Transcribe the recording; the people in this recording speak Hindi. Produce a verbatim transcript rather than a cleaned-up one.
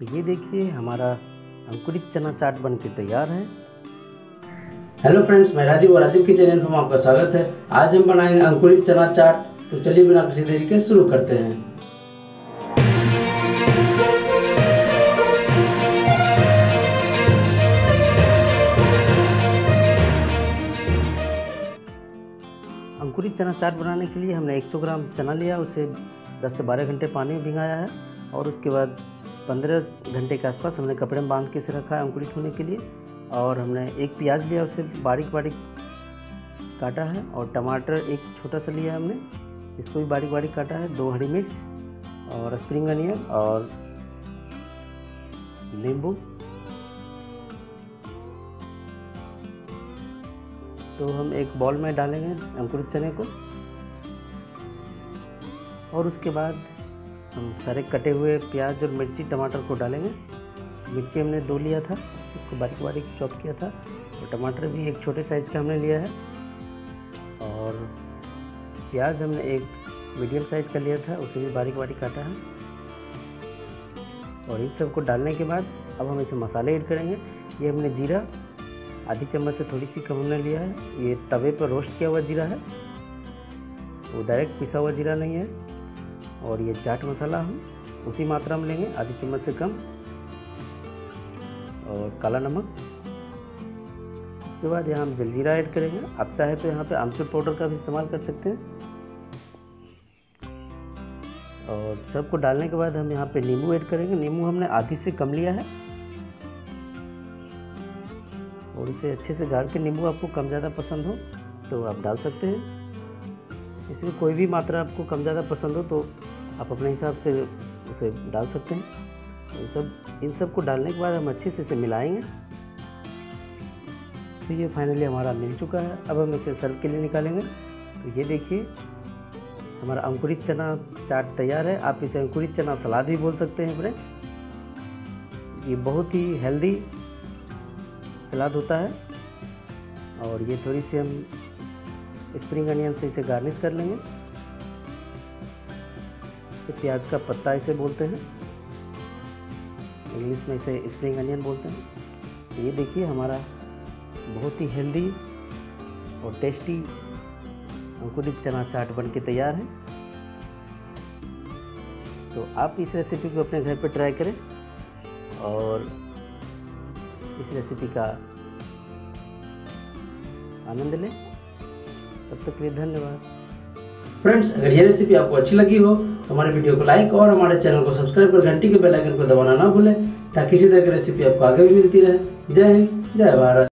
तो ये देखिए हमारा अंकुरित चना चाट बनके तैयार है। हेलो फ्रेंड्स, मैं राजीव और राजीव किचन में आपका स्वागत है। आज हम बनाएंगे अंकुरित चना चाट, तो चलिए बिना किसी देरी के शुरू करते हैं। अंकुरित चना चाट बनाने के लिए हमने एक सौ ग्राम चना लिया, उसे दस से बारह घंटे पानी में भिगाया है और उसके बाद पंद्रह घंटे के आसपास हमने कपड़े में बांध के इसे रखा है अंकुरित होने के लिए। और हमने एक प्याज लिया, उसे बारीक बारीक काटा है, और टमाटर एक छोटा सा लिया हमने, इसको भी बारीक बारीक काटा है, दो हरी मिर्च और स्प्रिंग अनियन और नींबू। तो हम एक बॉल में डालेंगे अंकुरित चने को, और उसके बाद हम सारे कटे हुए प्याज और मिर्ची टमाटर को डालेंगे। मिर्ची हमने दो लिया था, इसको बारीक बारीक चॉप किया था, और टमाटर भी एक छोटे साइज़ का हमने लिया है, और प्याज हमने एक मीडियम साइज़ का लिया था, उसे भी बारीक बारीक काटा है। और इन सबको डालने के बाद अब हम इसे मसाले ऐड करेंगे। ये हमने जीरा आधी चम्मच से थोड़ी सी कम हमने लिया है, ये तवे पर रोस्ट किया हुआ जीरा है, वो डायरेक्ट पिसा हुआ जीरा नहीं है। और ये चाट मसाला हम उसी मात्रा में लेंगे, आधी चम्मच से कम, और काला नमक। उसके बाद यहाँ हम जलजीरा ऐड करेंगे। आप चाहे तो यहाँ पे आमचूर पाउडर का भी इस्तेमाल कर सकते हैं। और सबको डालने के बाद हम यहाँ पे नींबू ऐड करेंगे। नींबू हमने आधी से कम लिया है, और इसे अच्छे से गाड़ के, नींबू आपको कम ज़्यादा पसंद हो तो आप डाल सकते हैं, इसमें कोई भी मात्रा आपको कम ज़्यादा पसंद हो तो आप अपने हिसाब से उसे डाल सकते हैं। इन सब इन सब को डालने के बाद हम अच्छे से इसे मिलाएंगे। तो ये फाइनली हमारा मिल चुका है। अब हम इसे सर्व के लिए निकालेंगे। तो ये देखिए हमारा अंकुरित चना चाट तैयार है। आप इसे अंकुरित चना सलाद भी बोल सकते हैं फ्रेंड्स। ये बहुत ही हेल्दी सलाद होता है। और ये थोड़ी सी हम स्प्रिंग अनियन से इसे गार्निश कर लेंगे। तो प्याज का पत्ता इसे बोलते हैं, इंग्लिश में इसे स्प्रिंग अनियन बोलते हैं। ये देखिए हमारा बहुत ही हेल्दी और टेस्टी अंकुरित चना चाट बन के तैयार है। तो आप इस रेसिपी को अपने घर पर ट्राई करें और इस रेसिपी का आनंद लें। तब तक के लिए धन्यवाद फ्रेंड्स। अगर ये रेसिपी आपको अच्छी लगी हो तो हमारे वीडियो को लाइक और हमारे चैनल को सब्सक्राइब कर घंटी के बेल आइकन को दबाना ना भूलें, ताकि इसी तरह की रेसिपी आपको आगे भी मिलती रहे। जय हिंद, जय भारत।